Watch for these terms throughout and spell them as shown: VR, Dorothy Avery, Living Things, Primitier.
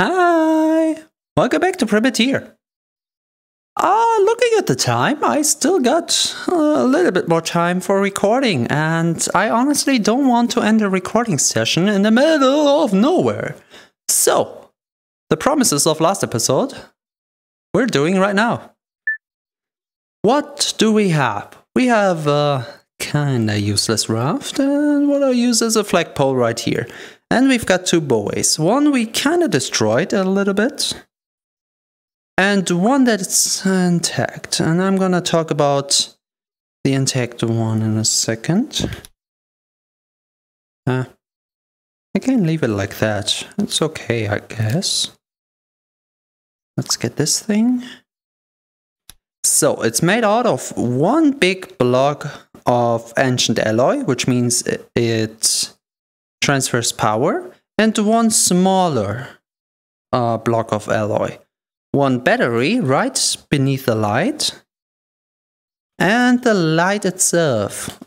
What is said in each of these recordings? Hi! Welcome back to Primitier. Looking at the time, I still got a little bit more time for recording, and I honestly don't want to end a recording session in the middle of nowhere. So, the promises of last episode, we're doing right now. What do we have? We have a kinda useless raft, and what I use is a flagpole right here. And we've got two buoys, one we kind of destroyed a little bit, and one that's intact. And I'm gonna talk about the intact one in a second. I can leave it like that, it's okay I guess. Let's get this thing. So it's made out of one big block of ancient alloy, which means it transfers power, and one smaller block of alloy. One battery right beneath the light, and the light itself,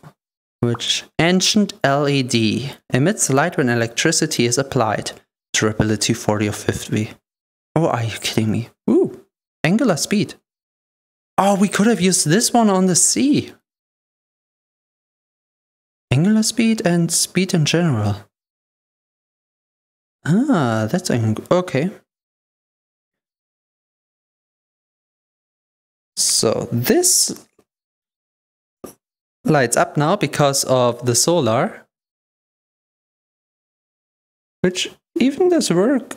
which ancient LED, emits light when electricity is applied. Durability 40 or 50. Oh, are you kidding me? Ooh, angular speed. Oh, we could have used this one on the sea. Angular speed and speed in general. Ah, that's okay. So this lights up now because of the solar, which even does work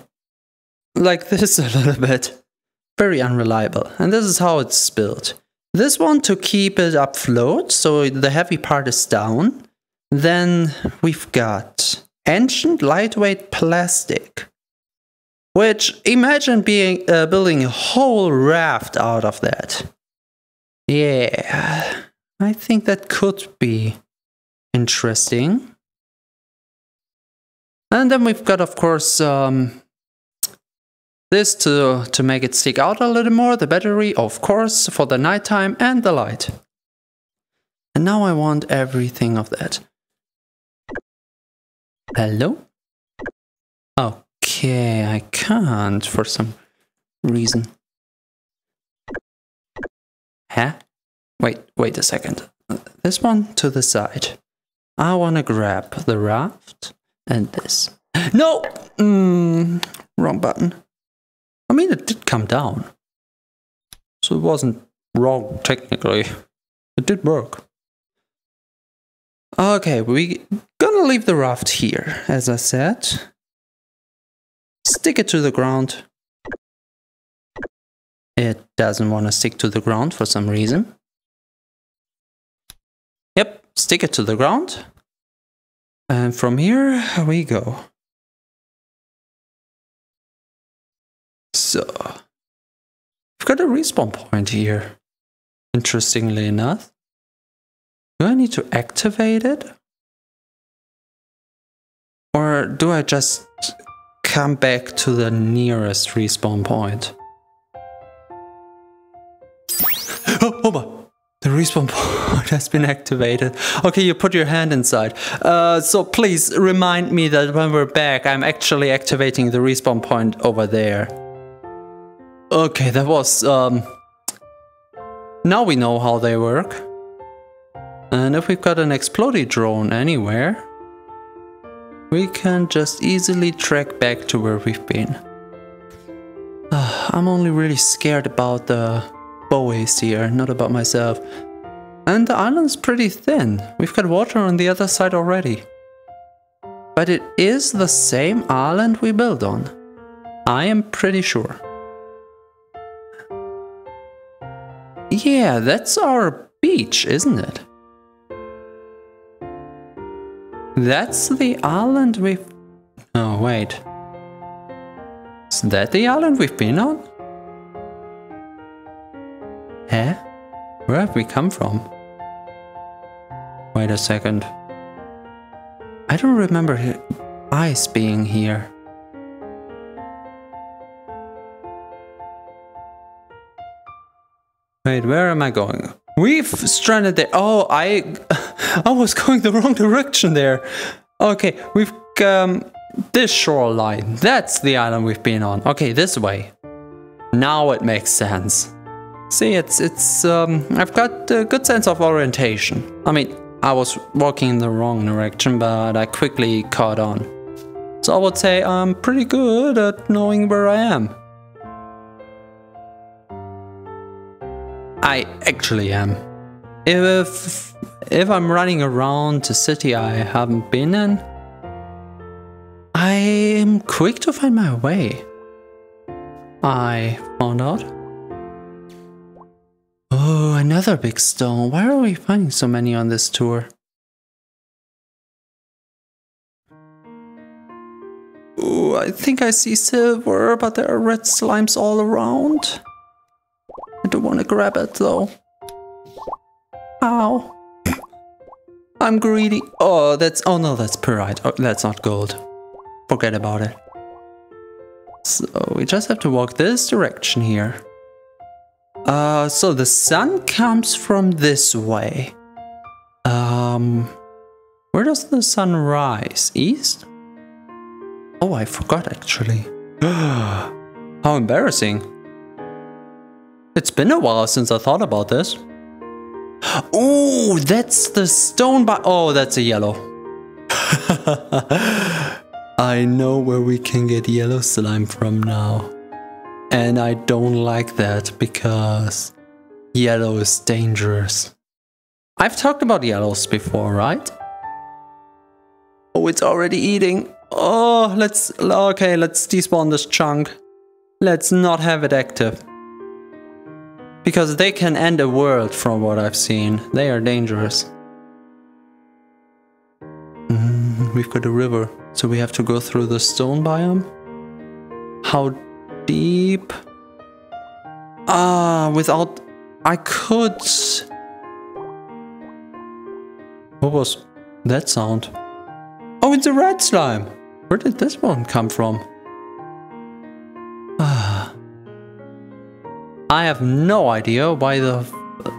like this a little bit. Very unreliable. And this is how it's built. This one to keep it afloat, so the heavy part is down. Then we've got ancient lightweight plastic, which imagine building a whole raft out of that. Yeah, I think that could be interesting. And then we've got, of course, this to make it stick out a little more, the battery, of course, for the nighttime and the light. And now I want everything of that. Hello? Okay, I can't for some reason. Huh? Wait a second. This one to the side. I wanna grab the raft and this. No! Wrong button. I mean, it did come down. So it wasn't wrong, technically. It did work. Okay, we're gonna leave the raft here, as I said. Stick it to the ground. It doesn't want to stick to the ground for some reason. Yep, stick it to the ground. And from here we go. So, I've got a respawn point here, interestingly enough. Do I need to activate it? Or do I just come back to the nearest respawn point? Oh my! The respawn point has been activated. Okay, you put your hand inside. So please remind me that when we're back, I'm actually activating the respawn point over there. Okay, that was... Now we know how they work. And if we've got an exploded drone anywhere, we can just easily track back to where we've been. I'm only really scared about the buoys here, not about myself. And the island's pretty thin. We've got water on the other side already. But it is the same island we built on. I am pretty sure. Yeah, that's our beach, isn't it? That's the island we've... Oh, wait. Is that the island we've been on? Huh? Where have we come from? Wait a second. I don't remember ice being here. Wait, where am I going? We've stranded there. Oh, I was going the wrong direction there. Okay, we've This shoreline, that's the island we've been on. Okay, this way. Now it makes sense. See, I've got a good sense of orientation. I mean, I was walking in the wrong direction, but I quickly caught on. So I would say I'm pretty good at knowing where I am. I actually am. If I'm running around a city I haven't been in, I am quick to find my way. I found out. Oh, another big stone. Why are we finding so many on this tour? Ooh, I think I see silver, but there are red slimes all around. I don't want to grab it though. Ow. I'm greedy. Oh, that's pyrite. Oh, that's not gold. Forget about it. So we just have to walk this direction here. So the sun comes from this way. Where does the sun rise? East? Oh, I forgot actually. How embarrassing. It's been a while since I thought about this. Oh, that's the stone by... Oh, that's a yellow. I know where we can get yellow slime from now. And I don't like that because yellow is dangerous. I've talked about yellows before, right? Oh, it's already eating. Oh, okay, let's despawn this chunk. Let's not have it active. Because they can end a world from what I've seen. They are dangerous. We've got a river, so we have to go through the stone biome. How deep? Ah, without... I could... What was that sound? Oh, it's a red slime! Where did this one come from? I have no idea why the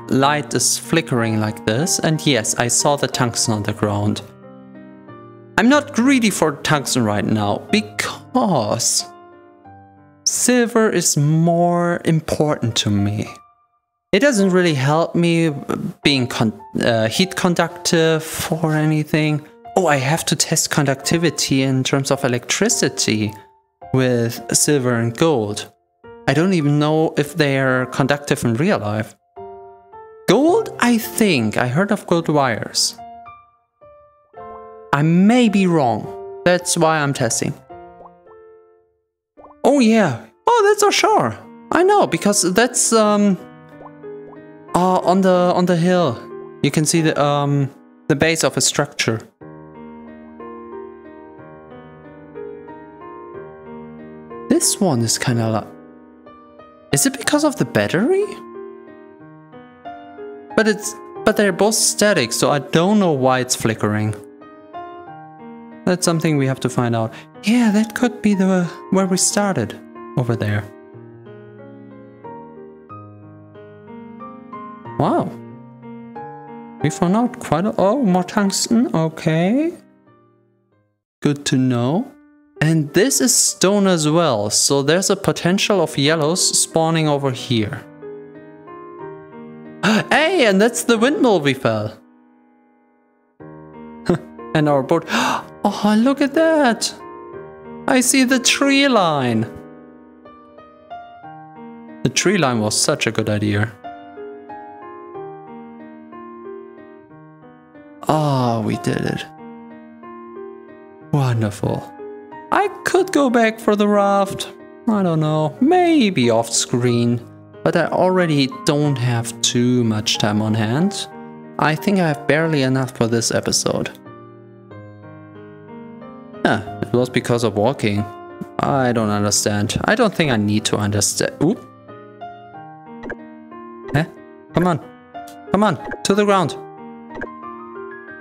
light is flickering like this. And yes, I saw the tungsten on the ground. I'm not greedy for tungsten right now because silver is more important to me. It doesn't really help me being heat conductive or anything. Oh, I have to test conductivity in terms of electricity with silver and gold. I don't even know if they are conductive in real life. Gold, I think. I heard of gold wires. I may be wrong. That's why I'm testing. Oh yeah. Oh, that's our shore. I know, because that's on the hill. You can see the base of a structure. This one is kind of like... Is it because of the battery? But they're both static, so I don't know why it's flickering. That's something we have to find out. Yeah, that could be the where we started, over there. Wow. We found out quite a... Oh, more tungsten, okay. Good to know. And this is stone as well, so there's a potential of yellows spawning over here. Hey, and that's the windmill we fell. And our boat. Oh, look at that. I see the tree line. The tree line was such a good idea. Ah, we did it. Wonderful. I could go back for the raft, I don't know, maybe off screen, but I already don't have too much time on hand. I think I have barely enough for this episode. Huh, it was because of walking. I don't understand. I don't think I need to understand. Oop. Eh? Come on. Come on, to the ground.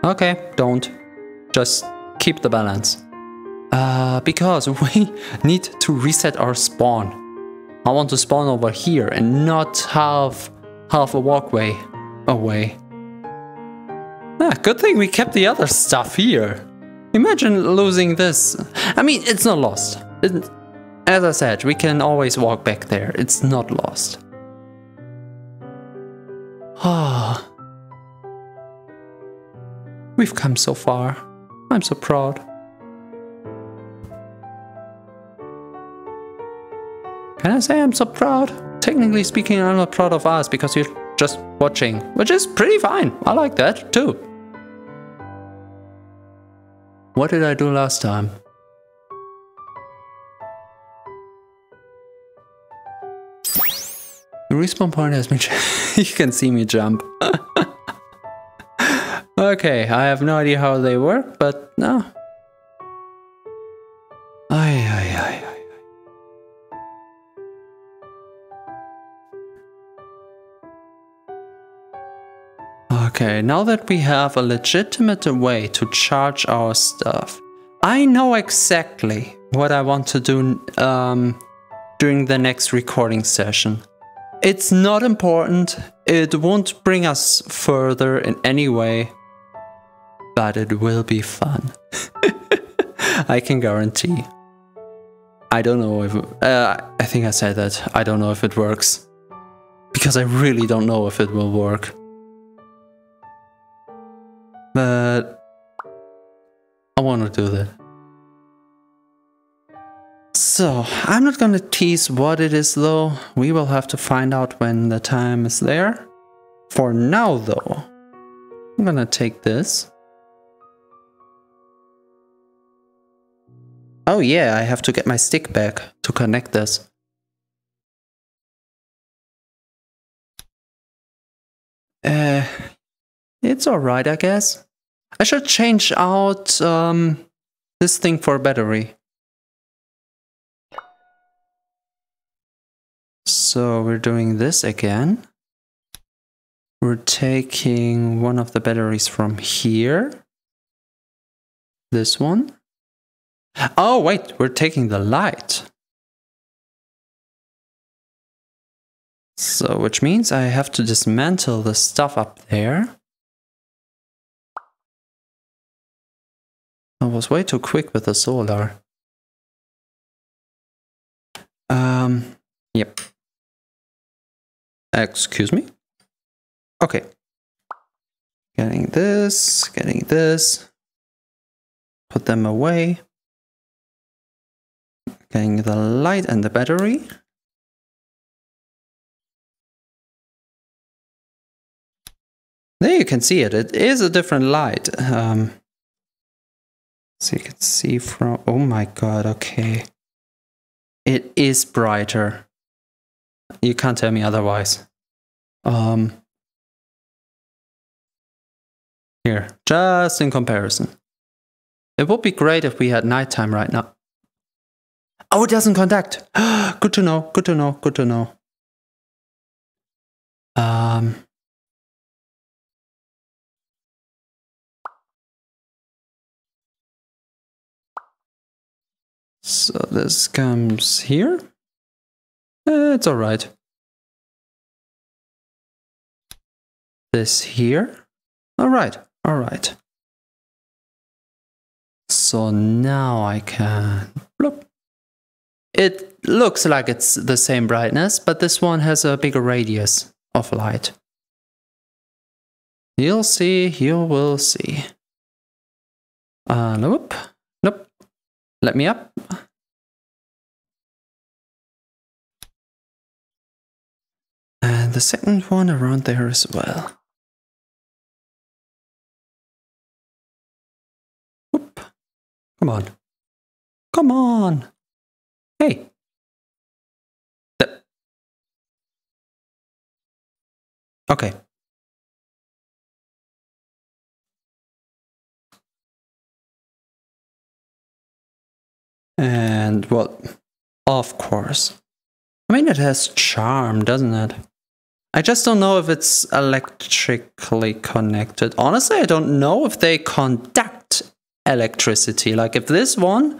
Okay, don't. Just keep the balance. Because we need to reset our spawn. I want to spawn over here and not half a walkway away. Ah, good thing we kept the other stuff here. Imagine losing this. I mean, it's not lost. As I said, we can always walk back there. It's not lost. Ah. We've come so far. I'm so proud. Can I say I'm so proud? Technically speaking, I'm not proud of us because you're just watching, which is pretty fine. I like that too. What did I do last time? The respawn point has been changed. You can see me jump. Okay, I have no idea how they work, but no. Ay. Okay, now that we have a legitimate way to charge our stuff, I know exactly what I want to do during the next recording session. It's not important, it won't bring us further in any way, but it will be fun. I can guarantee. I don't know if... I think I said that. I don't know if it works. Because I really don't know if it will work. But I want to do that. So, I'm not gonna tease what it is though. We will have to find out when the time is there. For now though, I'm gonna take this. Oh yeah, I have to get my stick back to connect this. It's alright, I guess. I should change out this thing for a battery. So we're doing this again. We're taking one of the batteries from here. This one. Oh wait, we're taking the light. So which means I have to dismantle the stuff up there. I was way too quick with the solar. Yep. Excuse me? Okay. Getting this, getting this. Put them away. Getting the light and the battery. There you can see it. It is a different light. So you can see from... Oh my god, okay. It is brighter. You can't tell me otherwise. Here, just in comparison. It would be great if we had nighttime right now. Oh, it doesn't contact. Good to know, good to know, good to know. So this comes here. It's alright. This here. Alright, alright. So now I can... Bloop. It looks like it's the same brightness, but this one has a bigger radius of light. You'll see, you will see. Nope. Nope. Let me up. And the second one around there as well. Oop. Come on. Come on. Hey. Okay. And well, of course. I mean, it has charm, doesn't it? I just don't know if it's electrically connected. Honestly, I don't know if they conduct electricity. Like if this one...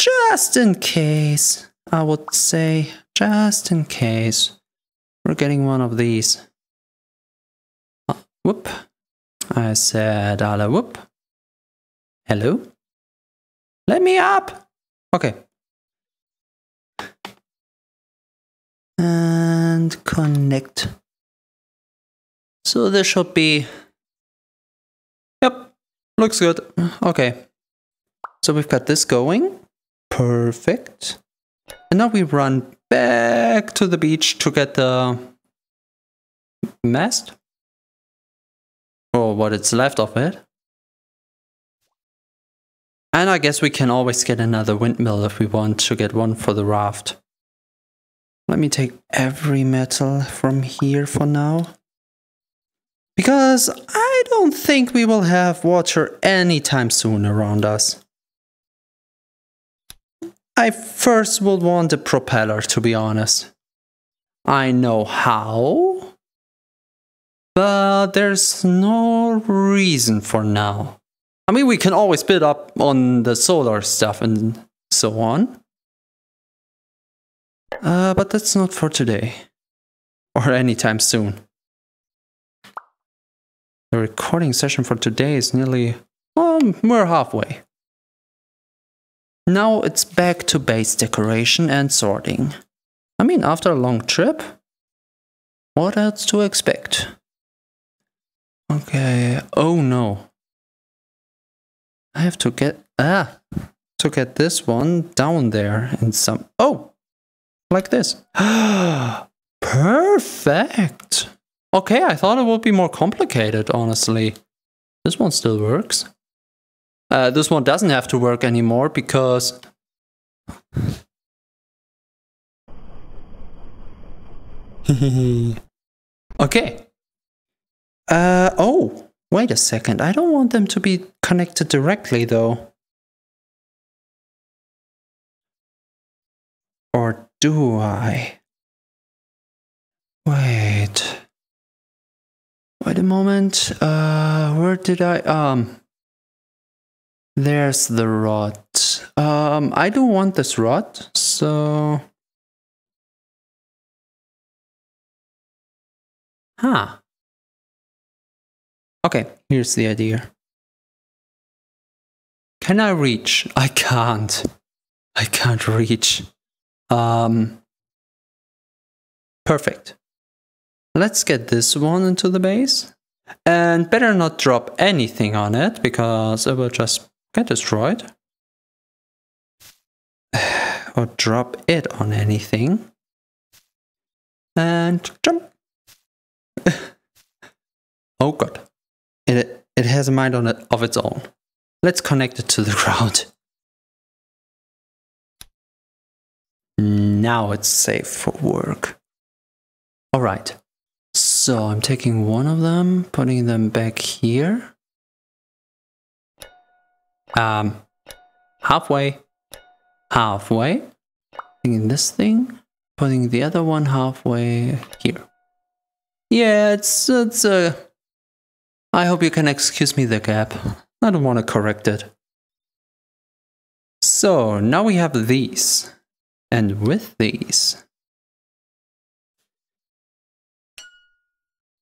Just in case, I would say, just in case. We're getting one of these. Whoop. I said, "Ala whoop. Hello? Let me up!" Okay. And connect. So this should be... Yep, looks good. Okay. So we've got this going. Perfect. And now we run back to the beach to get the mast. Or what it's left of it. And I guess we can always get another windmill if we want to get one for the raft. Let me take every metal from here for now. Because I don't think we will have water anytime soon around us. I first will want a propeller, to be honest. I know how. But there's no reason for now. I mean, we can always build up on the solar stuff and so on. But that's not for today. Or anytime soon. The recording session for today is nearly... we're halfway. Now it's back to base decoration and sorting. I mean, after a long trip, what else to expect? Okay, oh no. I have to get... to get this one down there in some... Oh! Like this. Perfect! Okay, I thought it would be more complicated, honestly. This one still works. This one doesn't have to work anymore because... Okay. Oh! Wait a second, I don't want them to be connected directly, though. Or do I? Wait a moment, where did I, there's the rod. I do want this rod, so... Huh. Okay, here's the idea. Can I reach? I can't. I can't reach. Perfect. Let's get this one into the base. And better not drop anything on it, because it will just get destroyed. Or drop it on anything. And jump. Oh god. It has a mind on it of its own. Let's connect it to the ground. Now it's safe for work. Alright. So I'm taking one of them, putting them back here. Halfway. Halfway. Taking this thing. Putting the other one halfway here. Yeah, it's a... I hope you can excuse me the gap. I don't want to correct it. So, now we have these. And with these...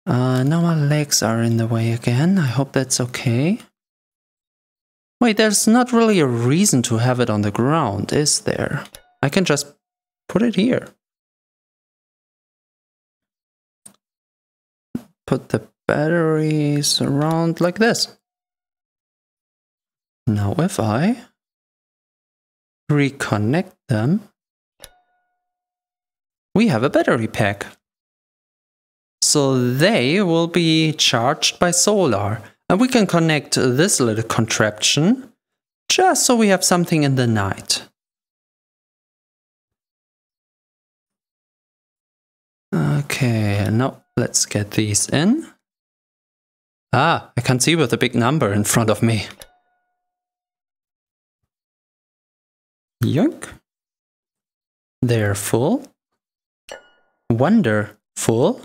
now my legs are in the way again. I hope that's okay. Wait, there's not really a reason to have it on the ground, is there? I can just put it here. Put the... batteries around like this. Now if I reconnect them, we have a battery pack. So they will be charged by solar. And we can connect this little contraption just so we have something in the night. Okay, now let's get these in. Ah, I can't see with a big number in front of me. Yoink. They're full. Wonderful.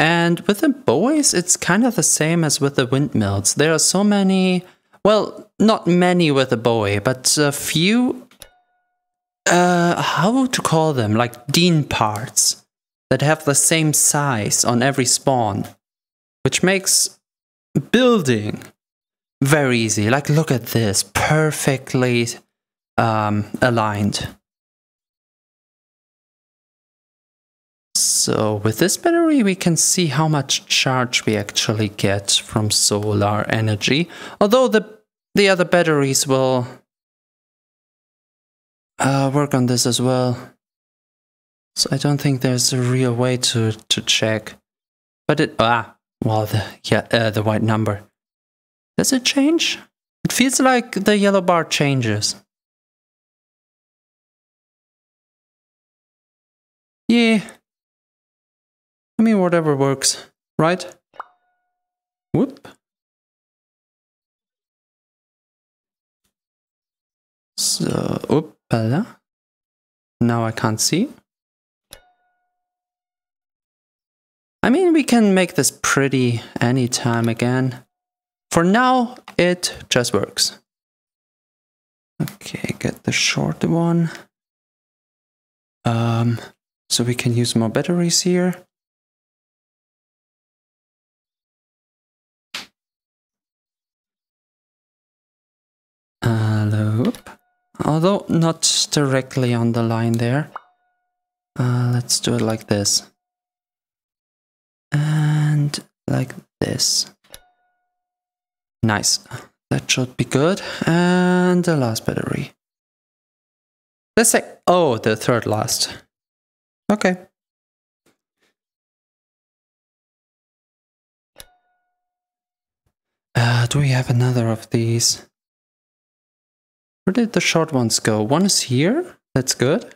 And with the buoys, it's kind of the same as with the windmills. There are so many... Well, not many with a buoy, but a few... how to call them? Like, deen parts. that have the same size on every spawn, which makes building very easy. Like, look at this, perfectly aligned. So with this battery we can see how much charge we actually get from solar energy, although the other batteries will work on this as well. So I don't think there's a real way to check. But it, the white number. Does it change? It feels like the yellow bar changes. Yeah. I mean, whatever works, right? Whoop. So, oopala. Now I can't see. I mean, we can make this pretty anytime again. For now, it just works. Okay, get the short one. So we can use more batteries here. Loop. Although not directly on the line there. Let's do it like this. And like this. Nice. That should be good. And the last battery. Let's say, oh, the third last. Okay. Do we have another of these? Where did the short ones go? One is here. That's good.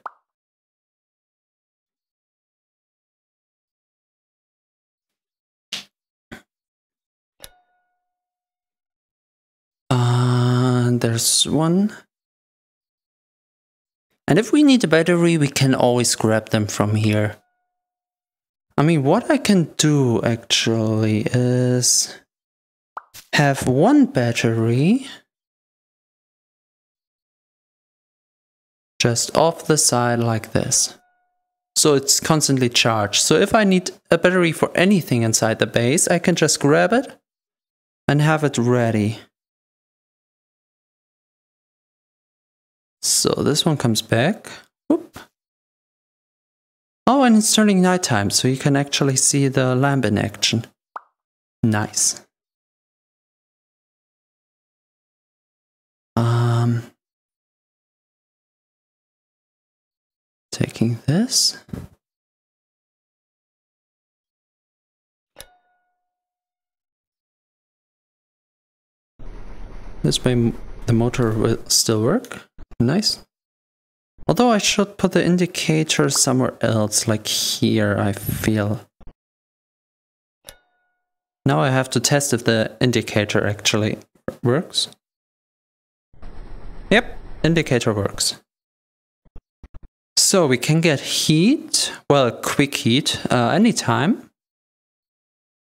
There's one. And if we need a battery, we can always grab them from here. I mean, what I can do actually is have one battery just off the side like this. So it's constantly charged. So if I need a battery for anything inside the base, I can just grab it and have it ready. So this one comes back. Whoop. Oh, and it's turning nighttime, so you can actually see the lamp in action. Nice. Taking this. This way the motor will still work. Nice. Although I should put the indicator somewhere else, like here, I feel. Now I have to test if the indicator actually works. Yep, indicator works. So we can get heat, well, quick heat, anytime.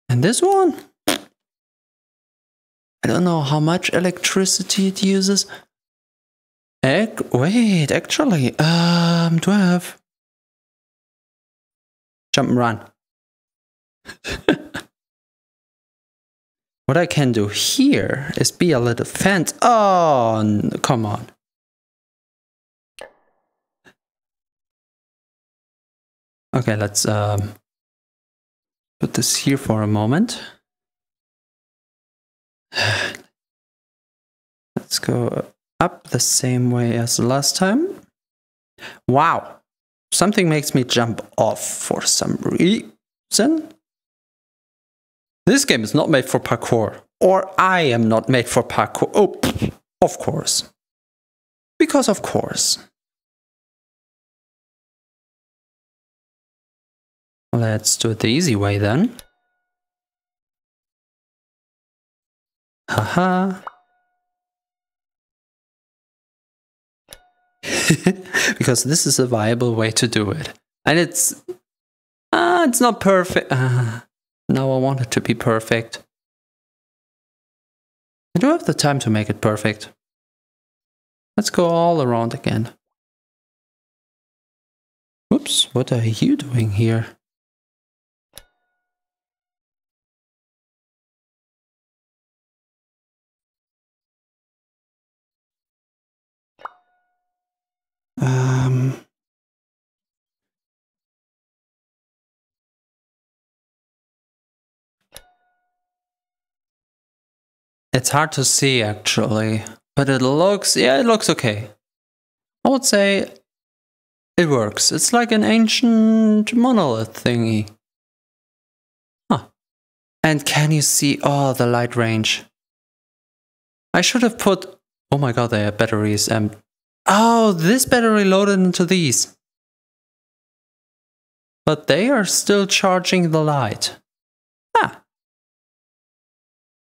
And this one? I don't know how much electricity it uses. Wait, actually, do I have... Jump and run. What I can do here is be a little fancy. Oh, no, come on. Okay, let's put this here for a moment. Let's go up the same way as last time. Wow, something makes me jump off for some reason. This game is not made for parkour, or I am not made for parkour. Oh, of course, because of course. Let's do it the easy way then. Haha. Because this is a viable way to do it, and it's not perfect. Now I want it to be perfect. I don't have the time to make it perfect. Let's go all around again. Oops, what are you doing here? It's hard to see actually, but it looks, yeah, it looks okay. I would say it works. It's like an ancient monolith thingy. Huh. And can you see, oh, the light range. I should have put, oh my god, they have batteries and, oh, this battery loaded into these. But they are still charging the light. Ah.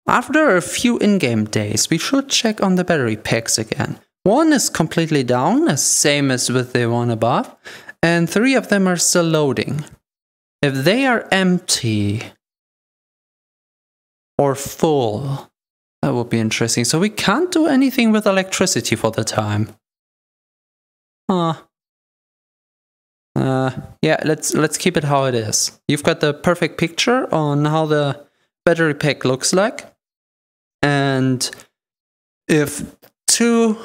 After a few in-game days, we should check on the battery packs again. One is completely down, the same as with the one above, and three of them are still loading. If they are empty or full, that would be interesting. So we can't do anything with electricity for the time. Huh. Yeah, let's keep it how it is. You've got the perfect picture on how the battery pack looks like, and if 2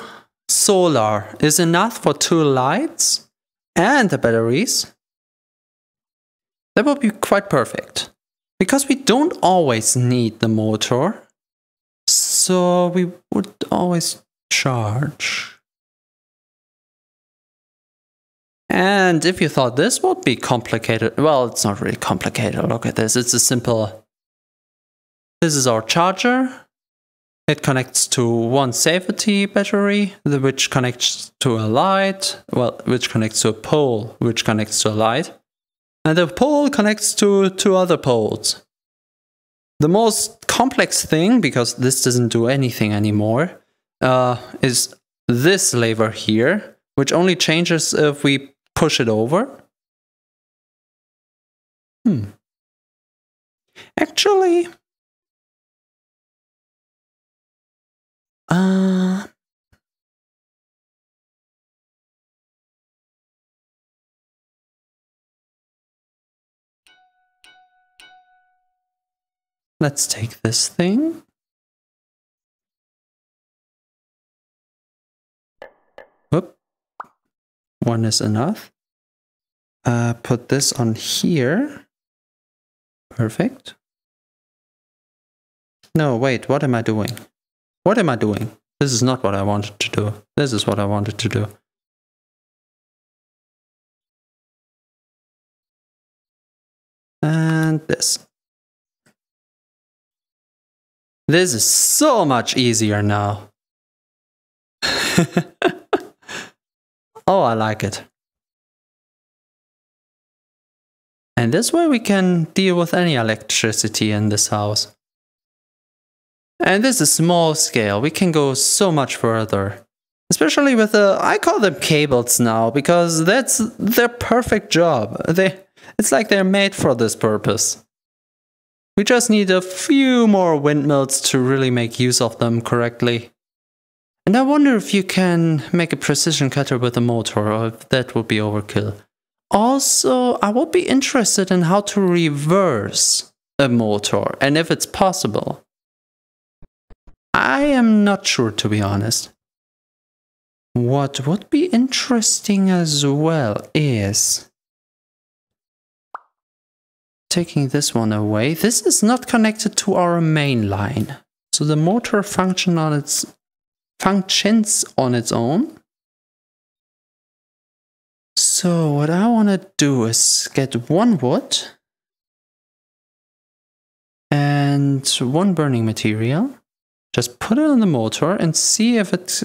solar is enough for 2 lights and the batteries, that would be quite perfect, because we don't always need the motor, so we would always charge. And if you thought this would be complicated, well, it's not really complicated. Look at this, it's a simple. This is our charger. It connects to one safety battery, which connects to a light, well, which connects to a pole, which connects to a light. And the pole connects to 2 other poles. The most complex thing, because this doesn't do anything anymore, is this lever here, which only changes if we push it over. Actually, let's take this thing. Whoop. One is enough. Put this on here. Perfect. No, wait, what am I doing? What am I doing? This is not what I wanted to do. This is what I wanted to do. And this. This is so much easier now. Oh, I like it. And this way we can deal with any electricity in this house. And this is small scale, we can go so much further. Especially with the, I call them cables now, because that's their perfect job. It's like they're made for this purpose. We just need a few more windmills to really make use of them correctly. And I wonder if you can make a precision cutter with a motor, or if that would be overkill. Also, I would be interested in how to reverse a motor, and if it's possible. I am not sure, to be honest. What would be interesting as well is taking this one away. This is not connected to our main line, so the motor functions on its own. So what I want to do is get 1 wood and 1 burning material. Just put it on the motor and see if it.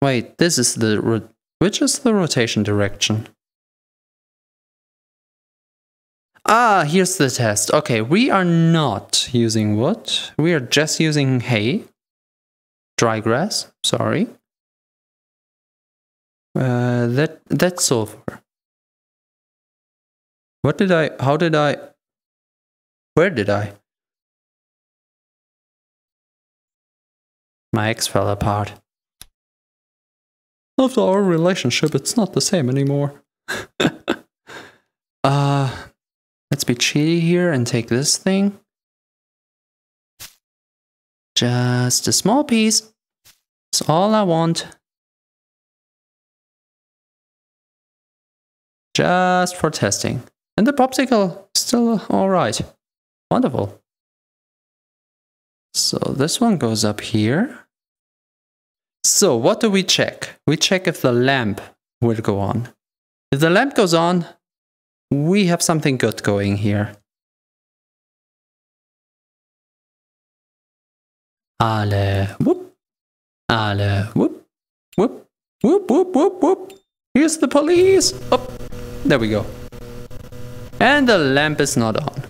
Wait, this is the which is the rotation direction? Ah, here's the test. Okay, we are not using wood. We are just using hay. Dry grass, sorry. That's sulfur. What did I, how did I, where did I? My ex fell apart. After our relationship, it's not the same anymore. Let's be cheaty here and take this thing. Just a small piece. That's all I want. Just for testing. And the popsicle, still alright. Wonderful. So this one goes up here. So what do we check? We check if the lamp will go on. If the lamp goes on, we have something good going here. Ale whoop, whoop, whoop, whoop, whoop, whoop. Here's the police. Oh, there we go. And the lamp is not on.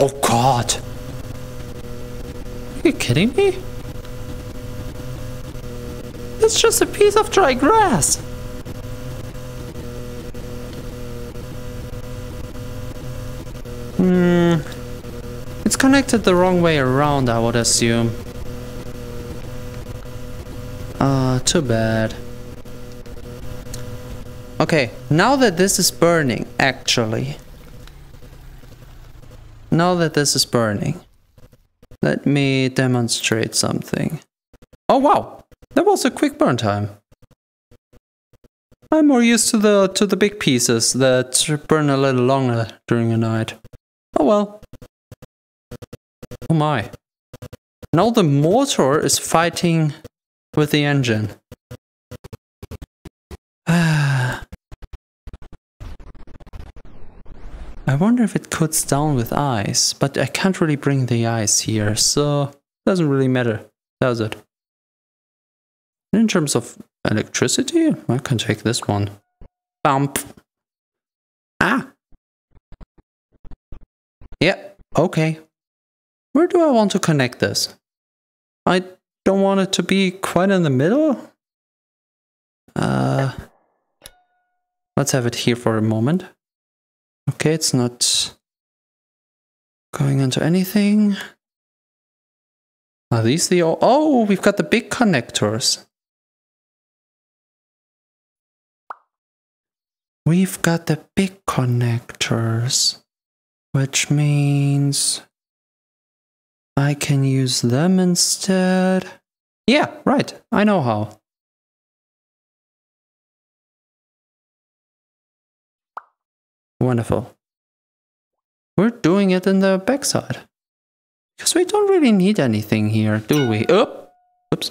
Oh God. Are you kidding me? It's just a piece of dry grass. Hmm. It's connected the wrong way around, I would assume. Too bad. Okay, now that this is burning, actually. Now that this is burning, let me demonstrate something. Oh wow, that was a quick burn time. I'm more used to the big pieces that burn a little longer during the night. Oh well. Oh my. Now the motor is fighting with the engine. I wonder if it cuts down with ice, but I can't really bring the ice here, so it doesn't really matter, does it? And in terms of electricity, I can take this one. Bump. Ah! Yeah, okay. Where do I want to connect this? I don't want it to be quite in the middle. Let's have it here for a moment. Okay, it's not going into anything. Are these the... Oh, we've got the big connectors. We've got the big connectors. Which means I can use them instead. Yeah, right. I know how. Wonderful. We're doing it in the backside. Because we don't really need anything here, do we? Oh, oops.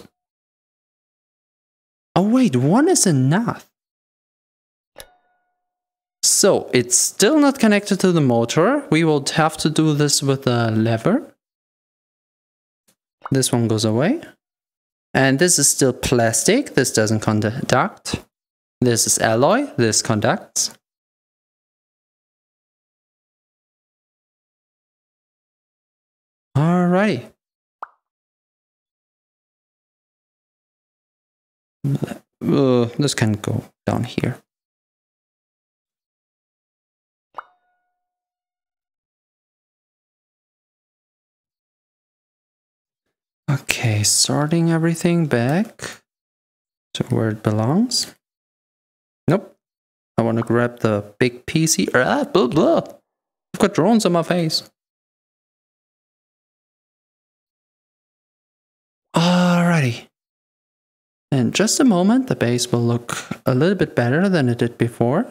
Oh wait, one is enough. So, it's still not connected to the motor. We will have to do this with a lever. This one goes away. And this is still plastic. This doesn't conduct. This is alloy. This conducts. Alrighty. This can go down here. Okay, sorting everything back to where it belongs. Nope. I want to grab the big piece here. Ah, blah, blah. I've got drones on my face. Alrighty. In just a moment, the base will look a little bit better than it did before.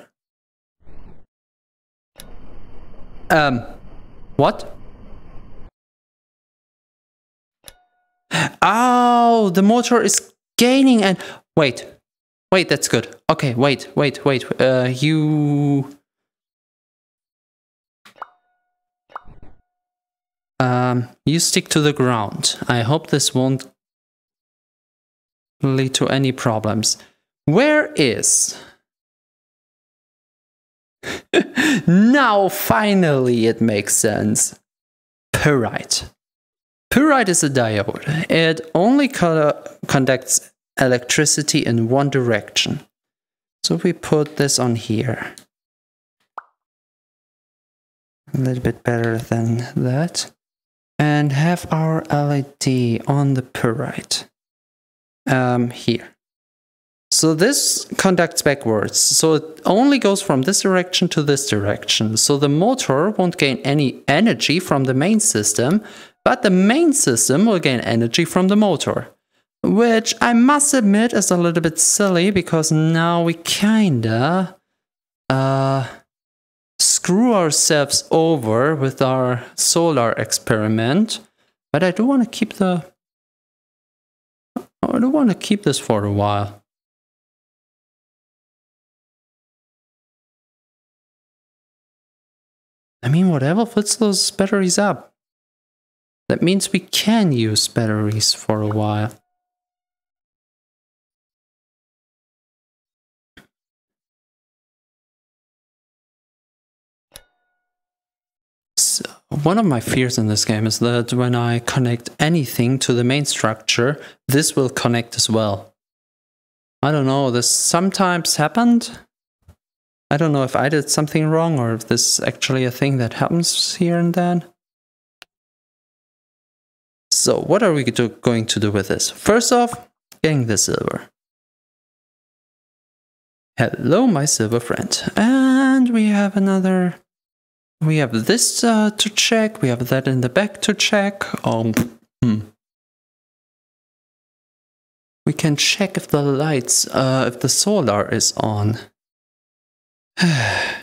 What? Oh, the motor is gaining and... Wait. Wait, that's good. Okay, wait, wait, wait. You stick to the ground. I hope this won't lead to any problems. Where is... Now, finally, it makes sense. Pyrite. Pyrite is a diode. It only conducts electricity in one direction. So we put this on here. A little bit better than that. And have our LED on the pyrite. Here. So this conducts backwards. So it only goes from this direction to this direction. So the motor won't gain any energy from the main system. But the main system will gain energy from the motor, which I must admit is a little bit silly because now we kinda screw ourselves over with our solar experiment, but I do want to keep this for a while. I mean, whatever fits those batteries up. That means we can use batteries for a while. So, one of my fears in this game is that when I connect anything to the main structure, this will connect as well. I don't know, this sometimes happened. I don't know if I did something wrong or if this is actually a thing that happens here and then. So what are we going to do with this? First off, getting the silver. Hello, my silver friend. And we have another... We have this to check. We have that in the back to check. We can check if the lights, if the solar is on. And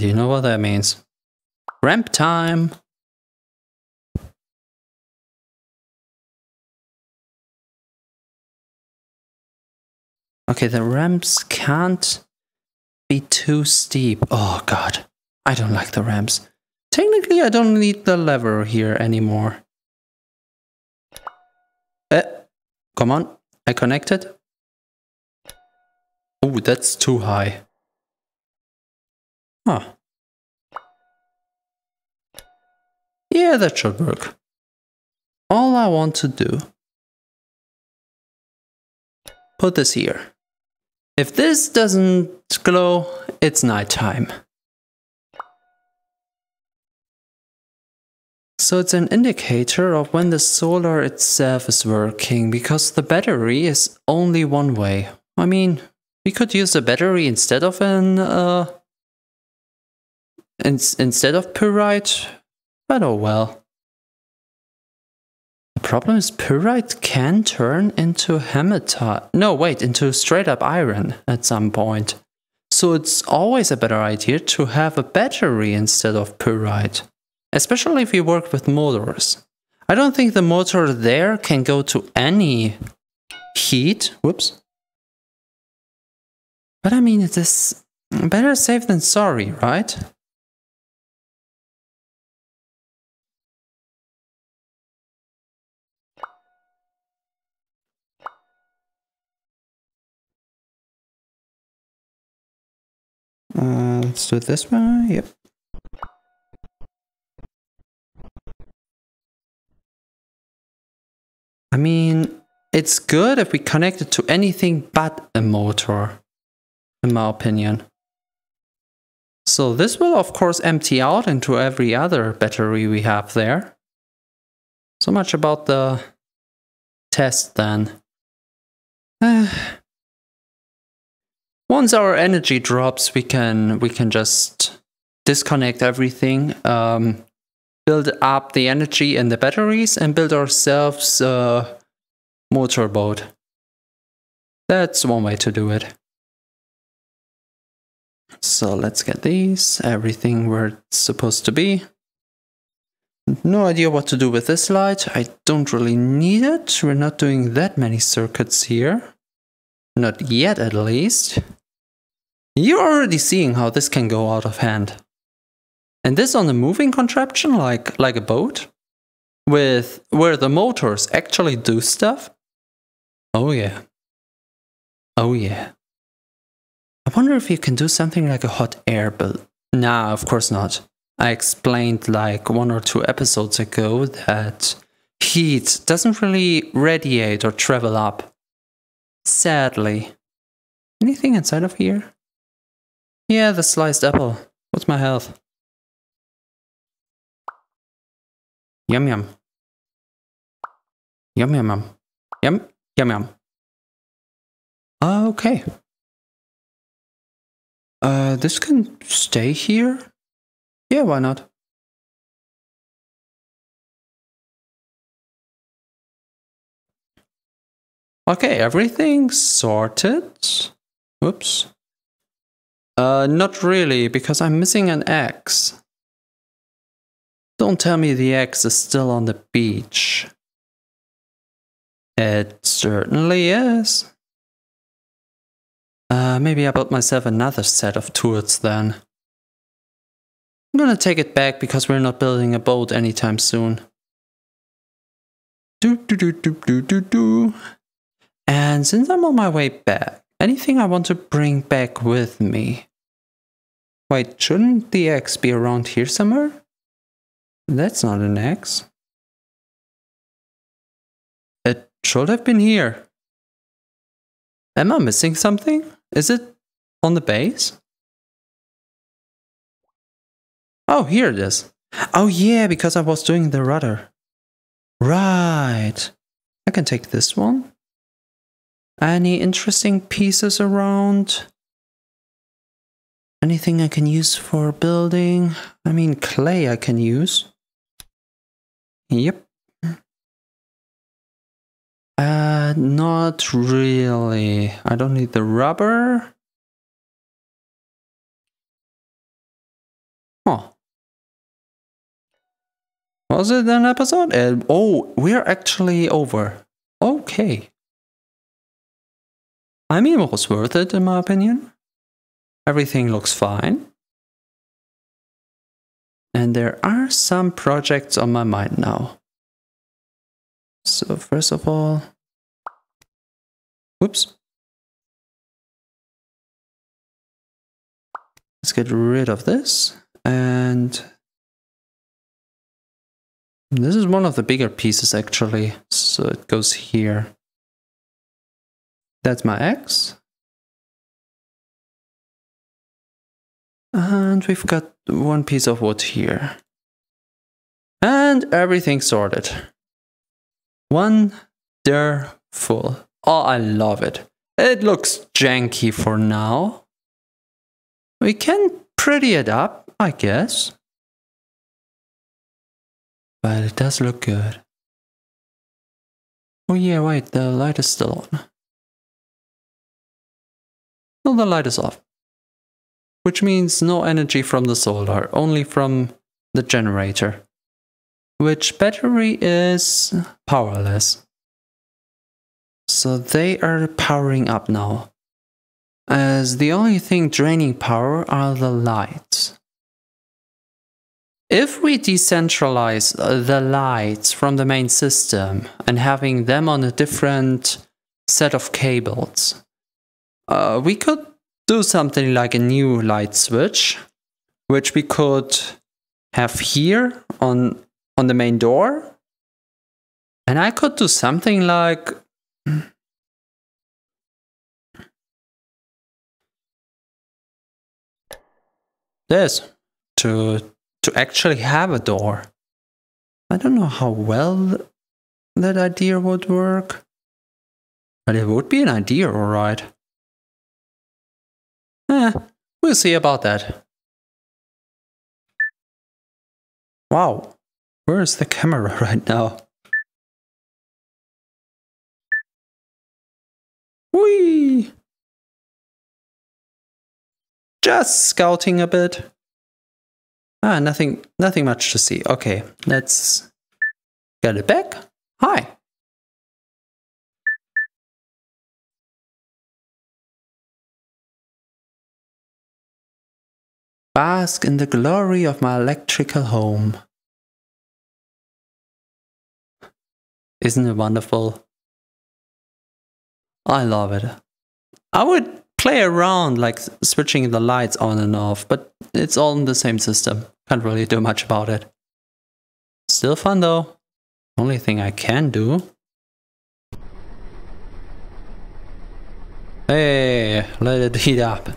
you know what that means. Ramp time! Okay, the ramps can't be too steep. Oh god, I don't like the ramps. Technically, I don't need the lever here anymore. Come on, I connected. Oh, that's too high. Huh. Yeah, that should work. All I want to do... Put this here. If this doesn't glow, it's nighttime. So it's an indicator of when the solar itself is working, because the battery is only one way. I mean... We could use a battery instead of an instead of pyrite, but oh well. The problem is pyrite can turn into hematite. No, wait, into straight up iron at some point. So it's always a better idea to have a battery instead of pyrite, especially if you work with motors. I don't think the motor there can go to any heat. Whoops. But I mean, it is better safe than sorry, right? Let's do it this way, yep. I mean, it's good if we connect it to anything but a motor. In my opinion. So this will of course empty out into every other battery we have there. So much about the test then. Once our energy drops, we can just disconnect everything, build up the energy in the batteries and build ourselves a motorboat. That's one way to do it. So let's get these, everything where it's supposed to be. No idea what to do with this light. I don't really need it. We're not doing that many circuits here. Not yet, at least. You're already seeing how this can go out of hand. And this on a moving contraption, like a boat, with where the motors actually do stuff. Oh yeah. Oh yeah. I wonder if you can do something like a hot air balloon. Nah, of course not. I explained like 1 or 2 episodes ago that heat doesn't really radiate or travel up. Sadly. Anything inside of here? Yeah, the sliced apple. What's my health? Yum yum. Yum yum yum. Yum yum yum. Okay. This can stay here? Yeah, why not? Okay, everything's sorted. Whoops. Not really, because I'm missing an axe. Don't tell me the axe is still on the beach. It certainly is. Maybe I bought myself another set of tools then. I'm gonna take it back because we're not building a boat anytime soon. And since I'm on my way back, anything I want to bring back with me. Wait, shouldn't the axe be around here somewhere? That's not an axe. It should have been here. Am I missing something? Is it on the base? Oh, here it is. Oh yeah, because I was doing the rudder. Right. I can take this one. Any interesting pieces around? Anything I can use for building? I mean, clay I can use. Yep. Not really. I don't need the rubber. Huh. Was it an episode? Oh, we're actually over. Okay. I mean, it was worth it in my opinion. Everything looks fine. And there are some projects on my mind now. So first of all, whoops. Let's get rid of this. And this is one of the bigger pieces actually. So it goes here. That's my axe. And we've got one piece of wood here. And everything sorted. Wonderful. Oh, I love it. It looks janky for now. We can pretty it up, I guess. But it does look good. Oh yeah, wait, the light is still on. No, the light is off. Which means no energy from the solar, only from the generator. Which battery is powerless. So they are powering up now. As the only thing draining power are the lights. If we decentralize the lights from the main system and having them on a different set of cables, we could do something like a new light switch, which we could have here on the main door. And I could do something like this to actually have a door. I don't know how well that idea would work, but it would be an idea, all right. We'll see about that. Wow, where is the camera right now? Whee! Just scouting a bit. Ah, nothing much to see. Okay, let's get it back. Hi. Bask in the glory of my electrical home. Isn't it wonderful? I love it. I would play around like switching the lights on and off, but it's all in the same system. Can't really do much about it. Still fun though. Only thing I can do. Hey, let it heat up.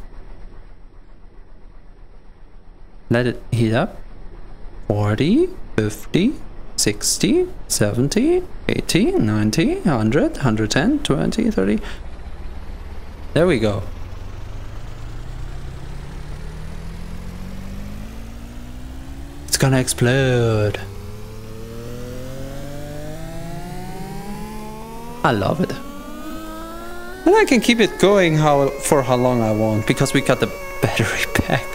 Let it heat up. 40, 50, 60, 70, 80, 90, 100, 110, 20, 30. There we go. It's gonna explode. I love it. And I can keep it going for how long I want, because we got the battery pack.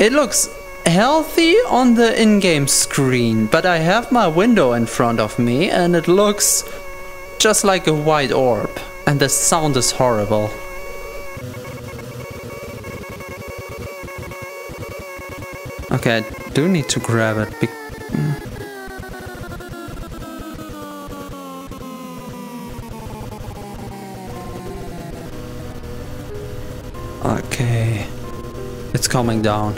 It looks healthy on the in-game screen, but I have my window in front of me and it looks just like a white orb. And the sound is horrible. Okay, I do need to grab it. Okay, it's coming down.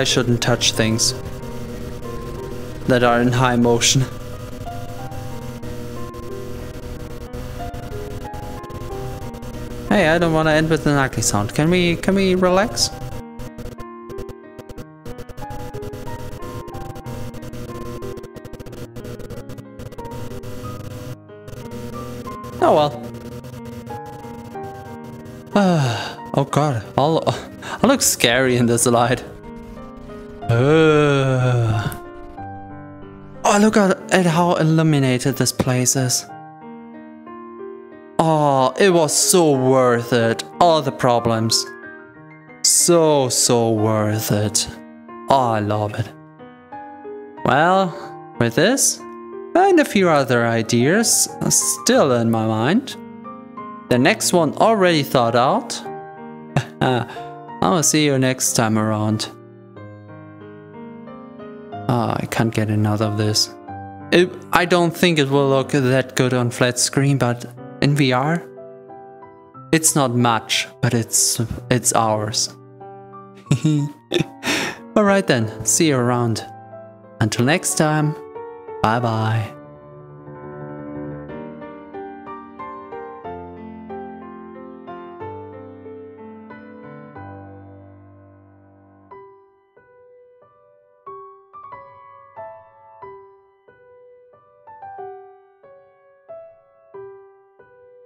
I shouldn't touch things that are in high motion. Hey, I don't want to end with an ugly sound. Can we relax? Oh well. Oh god, I look scary in this light. Oh, look at how illuminated this place is. Oh, it was so worth it. All the problems. So worth it. Oh, I love it. Well, with this and a few other ideas still in my mind, the next one already thought out. I'll see you next time around. I can't get enough of this. I don't think it will look that good on flat screen, but in VR, it's not much, but it's ours. Alright then, see you around. Until next time, bye bye.